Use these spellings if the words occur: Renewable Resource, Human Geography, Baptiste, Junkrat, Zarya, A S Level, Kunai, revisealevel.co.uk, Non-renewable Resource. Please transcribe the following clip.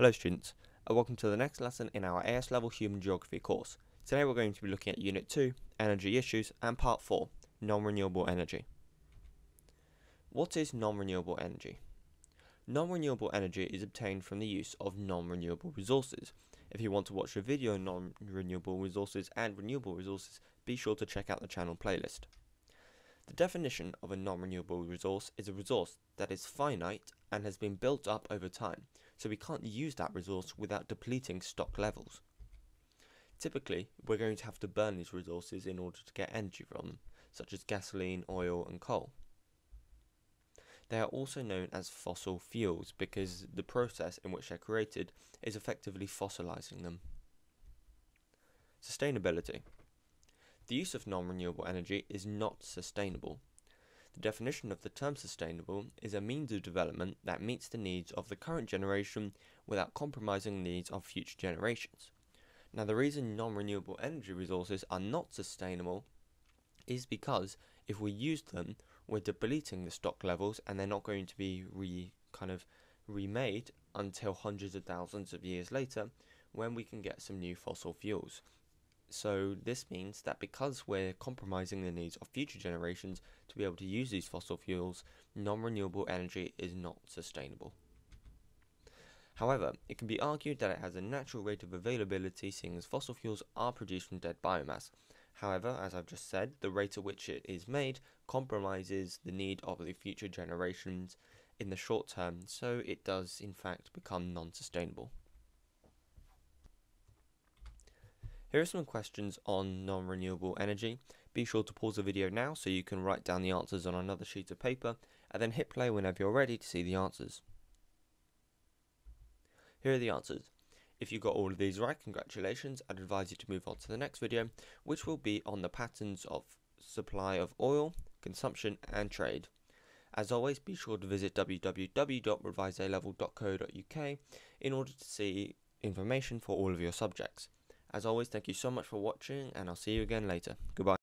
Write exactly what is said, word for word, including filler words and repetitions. Hello students, and welcome to the next lesson in our A S Level Human Geography course. Today we're going to be looking at Unit two, Energy Issues, and Part four, Non-Renewable Energy. What is non-renewable energy? Non-renewable energy is obtained from the use of non-renewable resources. If you want to watch a video on non-renewable resources and renewable resources, be sure to check out the channel playlist. The definition of a non-renewable resource is a resource that is finite and has been built up over time, so we can't use that resource without depleting stock levels. Typically, we're going to have to burn these resources in order to get energy from them, such as gasoline, oil and coal. They are also known as fossil fuels because the process in which they're created is effectively fossilizing them. Sustainability. The use of non-renewable energy is not sustainable. The definition of the term sustainable is a means of development that meets the needs of the current generation without compromising the needs of future generations. Now, the reason non-renewable energy resources are not sustainable is because if we use them, we're depleting the stock levels and they're not going to be re kind of remade until hundreds of thousands of years later when we can get some new fossil fuels. So this means that because we're compromising the needs of future generations to be able to use these fossil fuels, non-renewable energy is not sustainable. However, it can be argued that it has a natural rate of availability, seeing as fossil fuels are produced from dead biomass. However, as I've just said, the rate at which it is made compromises the need of the future generations in the short term, so it does in fact become non-sustainable. Here are some questions on non-renewable energy. Be sure to pause the video now so you can write down the answers on another sheet of paper, and then hit play whenever you're ready to see the answers. Here are the answers. If you got all of these right, congratulations. I'd advise you to move on to the next video, which will be on the patterns of supply of oil, consumption and trade. As always, be sure to visit w w w dot revise a level dot co dot u k in order to see information for all of your subjects. As always, thank you so much for watching, and I'll see you again later. Goodbye.